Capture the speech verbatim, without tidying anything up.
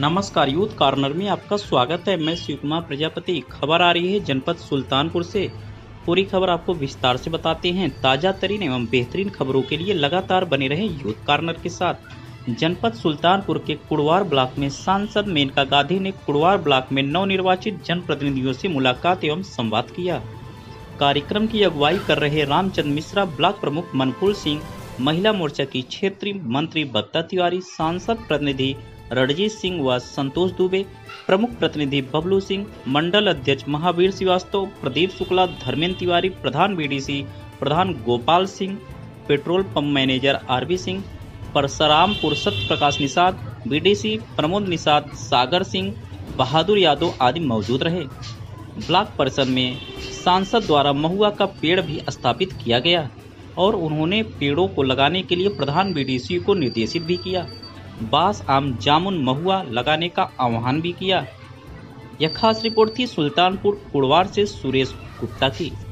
नमस्कार, youth corner में आपका स्वागत है। मैं शिवकुमार प्रजापति। खबर आ रही है जनपद सुल्तानपुर से। पूरी खबर आपको विस्तार से बताते हैं। ताज़ा तरीन एवं बेहतरीन खबरों के लिए लगातार बने रहें यूथ कॉर्नर के साथ। जनपद सुल्तानपुर के कुड़वार ब्लॉक में सांसद मेनका गांधी ने कुड़वार ब्लॉक में नवनिर्वाचित जनप्रतिनिधियों से मुलाकात एवं संवाद किया। कार्यक्रम की अगुवाई कर रहे रामचंद्र मिश्रा, ब्लॉक प्रमुख मंकुल सिंह, महिला मोर्चा की क्षेत्रीय मंत्री भत्ता तिवारी, सांसद प्रतिनिधि रणजीत सिंह व संतोष दुबे, प्रमुख प्रतिनिधि बबलू सिंह, मंडल अध्यक्ष महावीर श्रीवास्तव, प्रदीप शुक्ला, धर्मेंद्र तिवारी, प्रधान बीडीसी प्रधान Gopal Singh, petrol pump manager R V Singh, Parashrampur Satyaprakash Nishad, BDC Pramod Nishad, Sagar Singh, Bahadur Yadav आदि मौजूद रहे। ब्लॉक परिषद में सांसद द्वारा महुआ का पेड़ भी स्थापित किया गया और उन्होंने पेड़ों को लगाने के लिए प्रधान बीडीसी को निर्देशित भी किया। बांस, आम, जामुन, महुआ लगाने का आह्वान भी किया। यह खास रिपोर्ट थी सुल्तानपुर कुड़वार से सुरेश गुप्ता की।